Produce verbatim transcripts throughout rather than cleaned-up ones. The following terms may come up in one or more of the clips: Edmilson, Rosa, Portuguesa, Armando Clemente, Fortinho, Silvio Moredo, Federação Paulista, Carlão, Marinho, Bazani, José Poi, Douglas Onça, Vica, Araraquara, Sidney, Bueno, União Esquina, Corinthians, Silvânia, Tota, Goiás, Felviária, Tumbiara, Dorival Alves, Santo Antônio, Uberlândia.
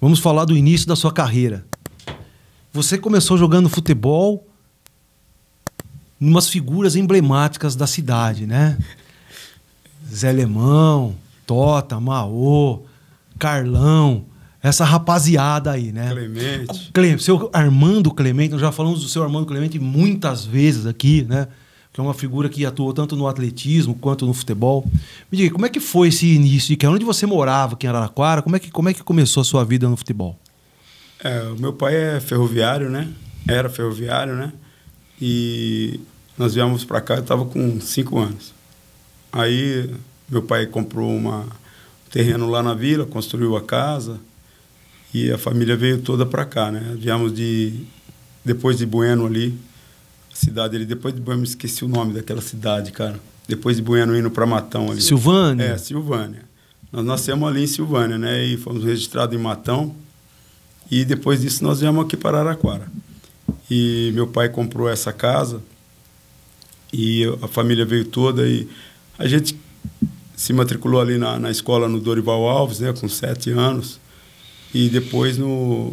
Vamos falar do início da sua carreira. Você começou jogando futebol em umas figuras emblemáticas da cidade, né? Zé Lemão, Tota, Maô, Carlão, essa rapaziada aí, né? Clemente. Cle... Seu Armando Clemente, nós já falamos do seu Armando Clemente muitas vezes aqui, né? Que é uma figura que atuou tanto no atletismo quanto no futebol. Me diga, como é que foi esse início? E onde você morava aqui em Araraquara? Como é que, como é que começou a sua vida no futebol? É, o meu pai é ferroviário, né? Era ferroviário, né? E nós viemos para cá, eu estava com cinco anos. Aí meu pai comprou uma, um terreno lá na vila, construiu a casa e a família veio toda para cá, né? Viemos de, depois de Bueno ali, cidade ali, depois de Bueno, esqueci o nome daquela cidade, cara. Depois de Bueno indo para Matão ali. Silvânia? É, Silvânia. Nós nascemos ali em Silvânia, né? E fomos registrados em Matão. E depois disso nós viemos aqui para Araraquara. E meu pai comprou essa casa e a família veio toda e a gente se matriculou ali na, na escola no Dorival Alves, né, com sete anos, e depois no,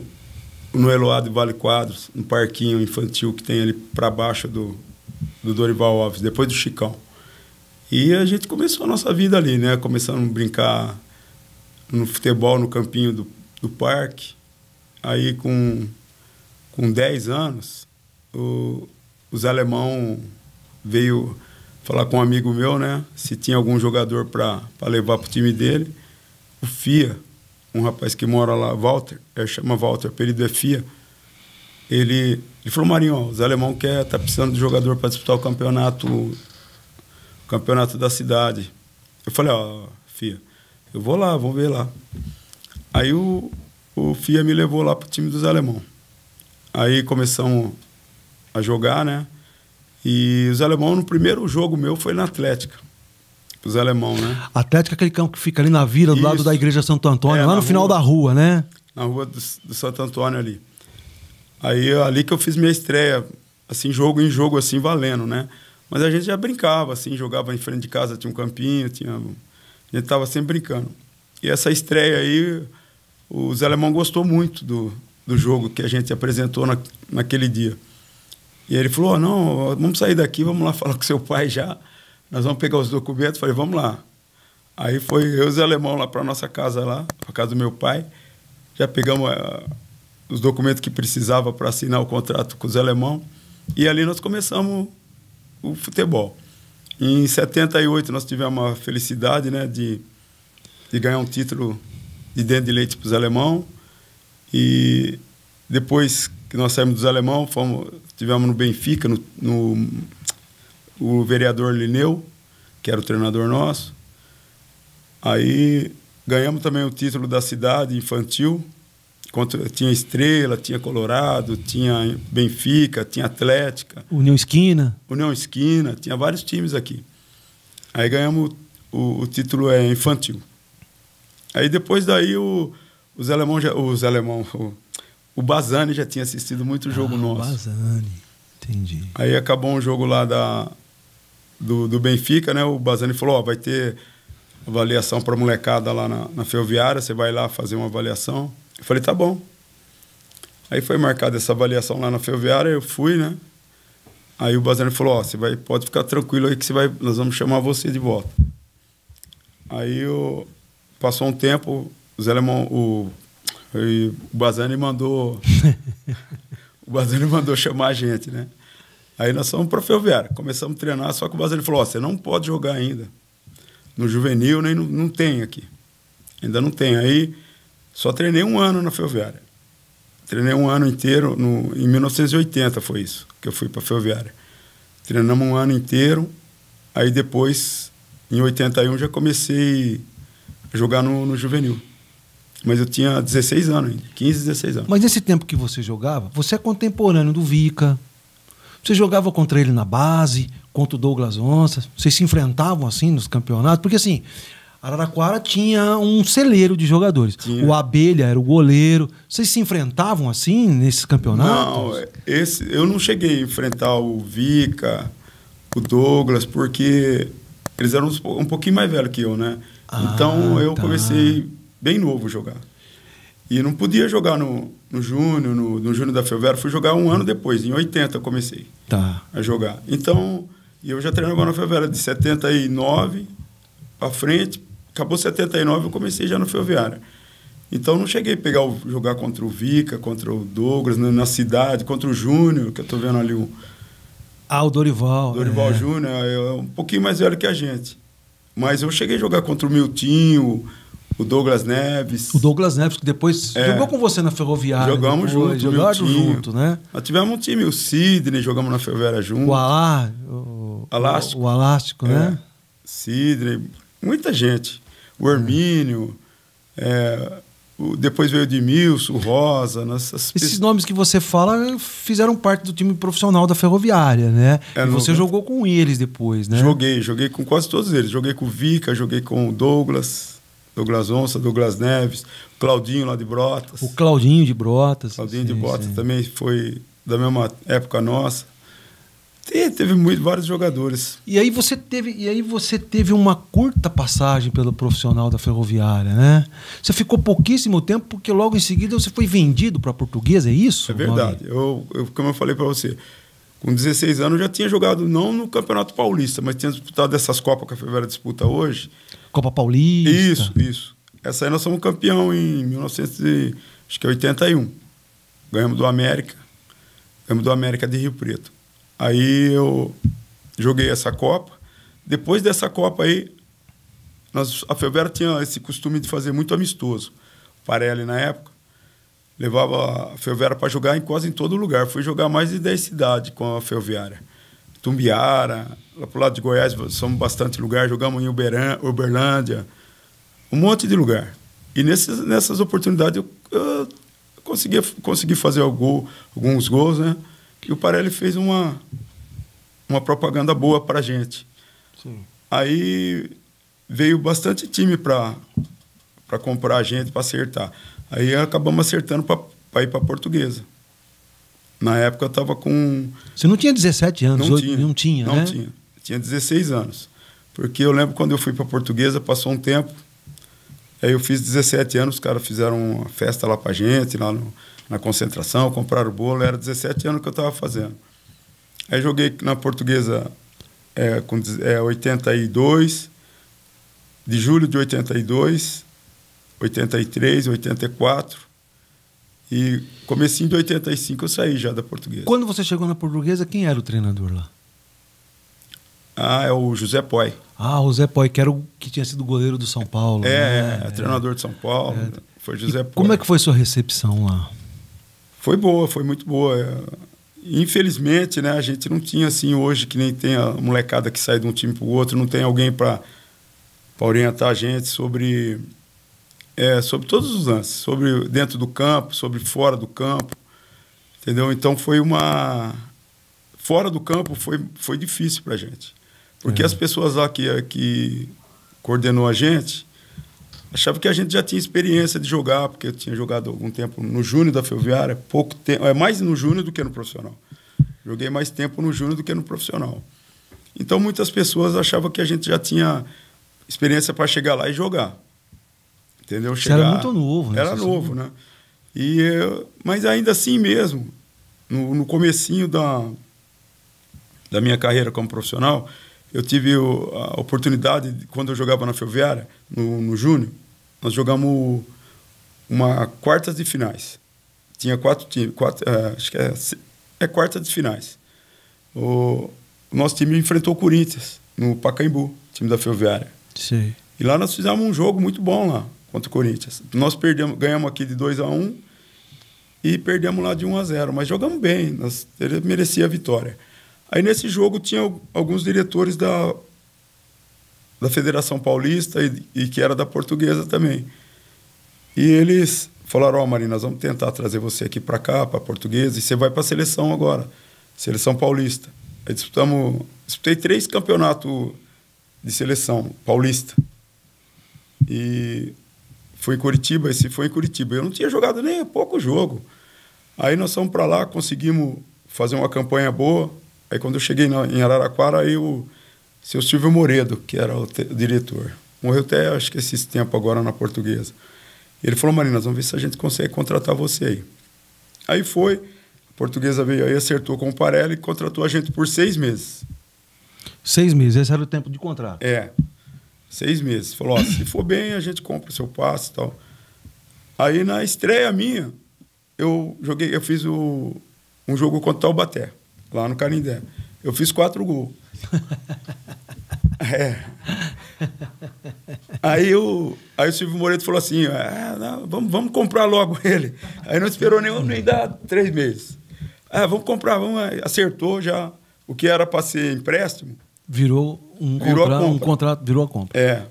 no Eloá do Vale Quadros, no parquinho infantil que tem ali para baixo do, do Dorival Alves, depois do Chicão. E a gente começou a nossa vida ali, né, começando a brincar no futebol, no campinho do, do parque. Aí com... Com dez anos, o, o Zé Lemão veio falar com um amigo meu, né? Se tinha algum jogador para levar para o time dele. O F I A, um rapaz que mora lá, Walter, ele chama Walter, o apelido é F I A. Ele, ele falou, Marinho, ó, o Zé Lemão quer, tá precisando de jogador para disputar o campeonato, o campeonato da cidade. Eu falei, ó, F I A, eu vou lá, vamos ver lá. Aí o, o F I A me levou lá para o time do Zé Lemão. Aí começamos a jogar, né? E os alemãos, no primeiro jogo meu, foi na Atlética. Os alemãos, né? Atlética é aquele campo que fica ali na vila, do Isso. lado da igreja Santo Antônio, é, lá no rua, final da rua, né? Na rua do, do Santo Antônio ali. Aí ali que eu fiz minha estreia, assim, jogo em jogo, assim, valendo, né? Mas a gente já brincava, assim, jogava em frente de casa, tinha um campinho, tinha... a gente tava sempre brincando. E essa estreia aí, os alemãos gostou muito do... do jogo que a gente apresentou na, naquele dia. E ele falou, oh, não, vamos sair daqui, vamos lá falar com seu pai já, nós vamos pegar os documentos. Falei, vamos lá. Aí foi eu e os alemãos lá para nossa casa, lá para casa do meu pai, já pegamos uh, os documentos que precisava para assinar o contrato com os alemãos, e ali nós começamos o futebol. Em setenta e oito nós tivemos a felicidade, né, de, de ganhar um título de dente de leite para os alemãos. E depois que nós saímos dos alemãos, fomos, tivemos no Benfica, no, no, o vereador Lineu, que era o treinador nosso. Aí ganhamos também o título da cidade infantil. Contra, tinha Estrela, tinha Colorado, tinha Benfica, tinha Atlética. União Esquina. União Esquina, tinha vários times aqui. Aí ganhamos o, o título é, infantil. Aí depois daí o... Os alemãos, já, os alemãos o, o Bazani já tinha assistido muito jogo ah, nosso. Bazani, entendi. Aí acabou um jogo lá da, do, do Benfica, né? O Bazani falou, ó, vai ter avaliação para molecada lá na, na Felviária, você vai lá fazer uma avaliação. Eu falei, tá bom. Aí foi marcada essa avaliação lá na Felviária, eu fui, né? Aí o Bazani falou, ó, você vai, pode ficar tranquilo aí que você vai, nós vamos chamar você de volta. Aí eu, passou um tempo... Os alemãos, o, o Bazani mandou o Bazani mandou chamar a gente, né? Aí nós fomos para a Felviária, começamos a treinar, só que o Bazani falou, ó, você não pode jogar ainda no juvenil, nem no, não tem aqui, ainda não tem. Aí só treinei um ano na Felviária, treinei um ano inteiro, no, em mil novecentos e oitenta foi isso, que eu fui para a Felviária. Treinamos um ano inteiro, aí depois, em oitenta e um, já comecei a jogar no, no juvenil. Mas eu tinha dezesseis anos ainda, quinze, dezesseis anos. Mas nesse tempo que você jogava, você é contemporâneo do Vica. Você jogava contra ele na base, contra o Douglas Onça. Vocês se enfrentavam assim nos campeonatos? Porque assim, Araraquara tinha um celeiro de jogadores. Tinha. O Abelha era o goleiro. Vocês se enfrentavam assim nesses campeonatos? Não, esse, eu não cheguei a enfrentar o Vica, o Douglas, porque eles eram um pouquinho mais velhos que eu, né? Ah, então eu tá. comecei... bem novo jogar. E não podia jogar no, no Júnior, no, no Júnior da Felviária. Fui jogar um ano depois, em oitenta eu comecei tá. a jogar. Então, eu já treinei agora na Felviária de setenta e nove para frente. Acabou setenta e nove, eu comecei já na Felviária. Então, não cheguei a pegar o, jogar contra o Vica, contra o Douglas, na, na cidade, contra o Júnior, que eu estou vendo ali o... Ah, o Dorival. Dorival é. Júnior, é um pouquinho mais velho que a gente. Mas eu cheguei a jogar contra o Miltinho, o Douglas Neves. O Douglas Neves, que depois é. jogou com você na Ferroviária. Jogamos depois, junto. Jogamos junto, né? Nós tivemos um time, o Sidney, jogamos na Ferroviária junto. O Alá, o Alástico. O, o Alástico, é. né? Sidney, muita gente. O Hermínio, é, o, depois veio o Edmilson, o Rosa. Nossas... Esses nomes que você fala fizeram parte do time profissional da Ferroviária, né? É, e você não... jogou com eles depois, né? Joguei, joguei com quase todos eles. Joguei com o Vica, joguei com o Douglas... Douglas Onça, Douglas Neves, Claudinho lá de Brotas. O Claudinho de Brotas. Claudinho sim, de Brotas sim. também foi da mesma época nossa. Te, teve muito, vários jogadores. E aí, você teve, e aí você teve uma curta passagem pelo profissional da Ferroviária, né? Você ficou pouquíssimo tempo, porque logo em seguida você foi vendido para a Portuguesa, é isso? É verdade. Eu, eu, como eu falei para você, com dezesseis anos eu já tinha jogado, não no Campeonato Paulista, mas tinha disputado essas Copas que a Ferroviária disputa hoje. Copa Paulista. Isso, isso. Essa aí nós somos campeão em mil novecentos e oitenta e um. Ganhamos do América. Ganhamos do América de Rio Preto. Aí eu joguei essa Copa. Depois dessa Copa aí, nós, a Felviária tinha esse costume de fazer muito amistoso. O Parelli, na época, levava a Felviária para jogar em quase em todo lugar. Fui jogar mais de dez cidades com a Felviária. Tumbiara, lá pro lado de Goiás, somos bastante lugar, jogamos em Uberan, Uberlândia, um monte de lugar. E nesses, nessas oportunidades eu, eu consegui, consegui fazer algum, alguns gols, né? E o Parelli fez uma, uma propaganda boa pra gente. Sim. Aí veio bastante time pra, pra comprar a gente, pra acertar. Aí acabamos acertando pra, pra ir pra Portuguesa. Na época eu estava com... Você não tinha dezessete anos? Não tinha. Não tinha, não né? tinha. Tinha dezesseis anos. Porque eu lembro quando eu fui para Portuguesa, passou um tempo, aí eu fiz dezessete anos, os caras fizeram uma festa lá para gente, lá no, na concentração, compraram o bolo, era dezessete anos que eu estava fazendo. Aí joguei na Portuguesa é, com é, oitenta e dois, de julho de oitenta e dois, oitenta e três, oitenta e quatro... E comecinho de oitenta e cinco eu saí já da Portuguesa. Quando você chegou na Portuguesa, quem era o treinador lá? Ah, é o José Poi. Ah, o José Poi, que, era o, que tinha sido goleiro do São Paulo. É, né? é, é treinador de São Paulo. É. Foi José Poi. Como é que foi sua recepção lá? Foi boa, foi muito boa. Infelizmente, né, a gente não tinha assim hoje, que nem tem a molecada que sai de um time para o outro, não tem alguém para orientar a gente sobre... É, sobre todos os lances, sobre dentro do campo, sobre fora do campo, entendeu? Então foi uma... Fora do campo foi, foi difícil pra gente, porque é. as pessoas lá que, que coordenou a gente achavam que a gente já tinha experiência de jogar, porque eu tinha jogado algum tempo no Júnior da Felviária, pouco tempo, é mais no Júnior do que no profissional. Joguei mais tempo no Júnior do que no profissional. Então muitas pessoas achavam que a gente já tinha experiência para chegar lá e jogar. Entendeu? Chegar, era muito novo, né? Era novo, né? E, mas ainda assim mesmo, no, no comecinho da, da minha carreira como profissional, eu tive o, a oportunidade, de, quando eu jogava na Felviária, no, no Júnior, nós jogamos uma quartas de finais. Tinha quatro times, quatro, é, acho que é, é quartas de finais. O, o nosso time enfrentou o Corinthians, no Pacaembu, time da Felviária. Sim. E lá nós fizemos um jogo muito bom lá. Contra o Corinthians. Nós perdemos, ganhamos aqui de dois a um e perdemos lá de um a zero. Mas jogamos bem, nós merecia a vitória. Aí nesse jogo tinha alguns diretores da, da Federação Paulista e, e que era da Portuguesa também. E eles falaram, ó, oh, Marinho, nós vamos tentar trazer você aqui para cá, para a Portuguesa, e você vai para a seleção agora, Seleção Paulista. Aí disputamos, disputei três campeonatos de seleção paulista. E... Foi em Curitiba, esse foi em Curitiba. Eu não tinha jogado nem pouco jogo. Aí nós fomos para lá, conseguimos fazer uma campanha boa. Aí quando eu cheguei na, em Araraquara, aí o seu Silvio Moredo, que era o, te, o diretor, morreu até, acho que esses tempos agora na Portuguesa. Ele falou, Marinho, nós vamos ver se a gente consegue contratar você aí. Aí foi, a Portuguesa veio aí, acertou com o Parelli e contratou a gente por seis meses. Seis meses, esse era o tempo de contrato? É, seis meses. Falou, ó, se for bem, a gente compra o seu passe e tal. Aí na estreia minha, eu joguei, eu fiz o, um jogo contra o Taubaté, lá no Canindé. Eu fiz quatro gols. É. Aí, eu, aí o Silvio Moreto falou assim, ah, não, vamos, vamos comprar logo ele. Aí não esperou nenhum, nem dá três meses. Ah, vamos comprar, vamos. Acertou já o que era para ser empréstimo. Virou um, virou contra, um contrato, virou a compra. É.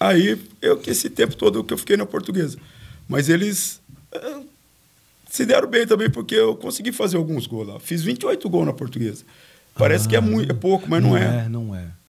Aí, eu que esse tempo todo que eu fiquei na Portuguesa. Mas eles uh, se deram bem também, porque eu consegui fazer alguns gols lá. Fiz vinte e oito gols na Portuguesa. Parece ah, que é, muito, é pouco, mas não, não é. é. Não é,